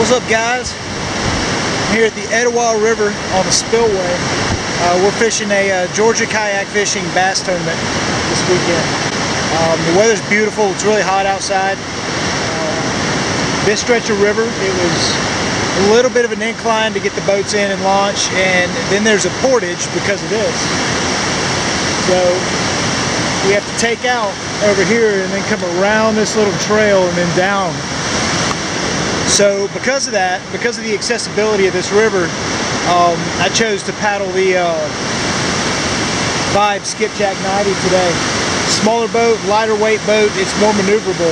What's up, guys? I'm here at the Etowah River on the spillway. We're fishing a Georgia Kayak Fishing Bass Tournament this weekend. The weather's beautiful. It's really hot outside. This stretch of river, it was a little bit of an incline to get the boats in and launch, and then there's a portage because of this. So we have to take out over here and then come around this little trail and then down. So because of that, because of the accessibility of this river, I chose to paddle the Vibe Skipjack 90 today. Smaller boat, lighter weight boat, it's more maneuverable.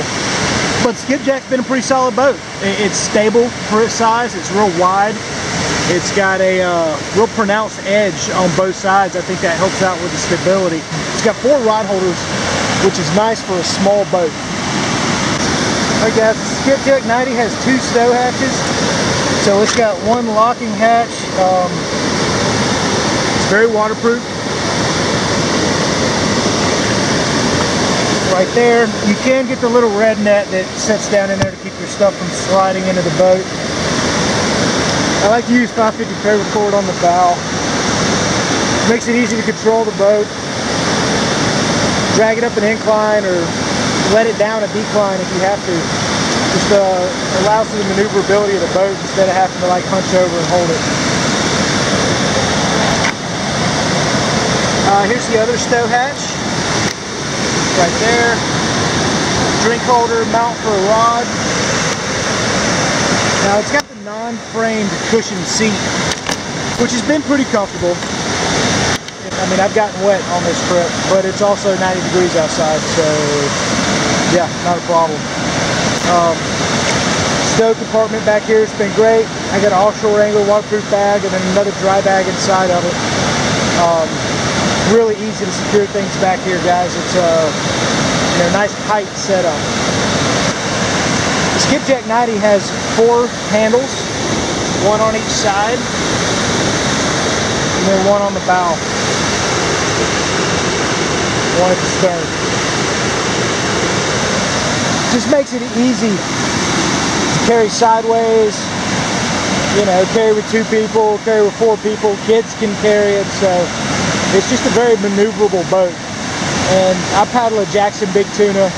But Skipjack's been a pretty solid boat. It's stable for its size, it's real wide. It's got a real pronounced edge on both sides. I think that helps out with the stability. It's got 4 rod holders, which is nice for a small boat. Alright guys, Skipjack 90 has 2 stow hatches. So it's got 1 locking hatch. It's very waterproof. Right there. You can get the little red net that sits down in there to keep your stuff from sliding into the boat. I like to use 550 fairway cord on the bow. Makes it easy to control the boat. Drag it up an incline or let it down a decline if you have to. Just allows for the maneuverability of the boat instead of having to like hunch over and hold it. Here's the other stow hatch. Right there. Drink holder, mount for a rod. Now it's got non-framed cushion seat, which has been pretty comfortable. I mean, I've gotten wet on this trip, but it's also 90 degrees outside, so yeah, not a problem. Stow compartment back here has been great. I got an offshore Angler waterproof bag and then another dry bag inside of it. Really easy to secure things back here, guys. It's a nice tight setup. Skipjack 90 has 4 handles, 1 on each side, and then 1 on the bow, 1 at the stern. Just makes it easy to carry sideways, you know, carry with 2 people, carry with 4 people, kids can carry it, so it's just a very maneuverable boat. And I paddle a Jackson Big Tuna.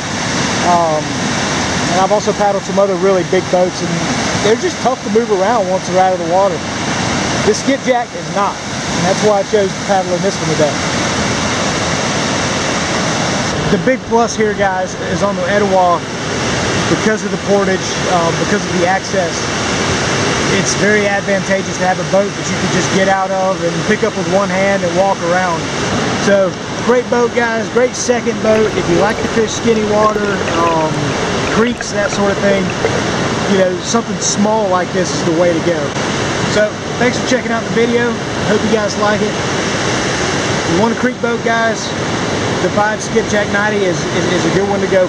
And I've also paddled some other really big boats, and they're just tough to move around once they're out of the water. This Skipjack is not, and that's why I chose to paddle in this one today. The big plus here, guys, is on the Etowah, because of the portage, because of the access, it's very advantageous to have a boat that you can just get out of and pick up with 1 hand and walk around. So, great boat, guys, great second boat. If you like to fish skinny water, creeks, that sort of thing, you know, something small like this is the way to go. So thanks for checking out the video. Hope you guys like it. If you want a creek boat, guys, the Vibe Skipjack 90 is a good one to go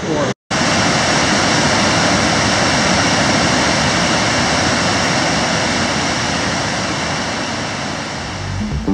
for.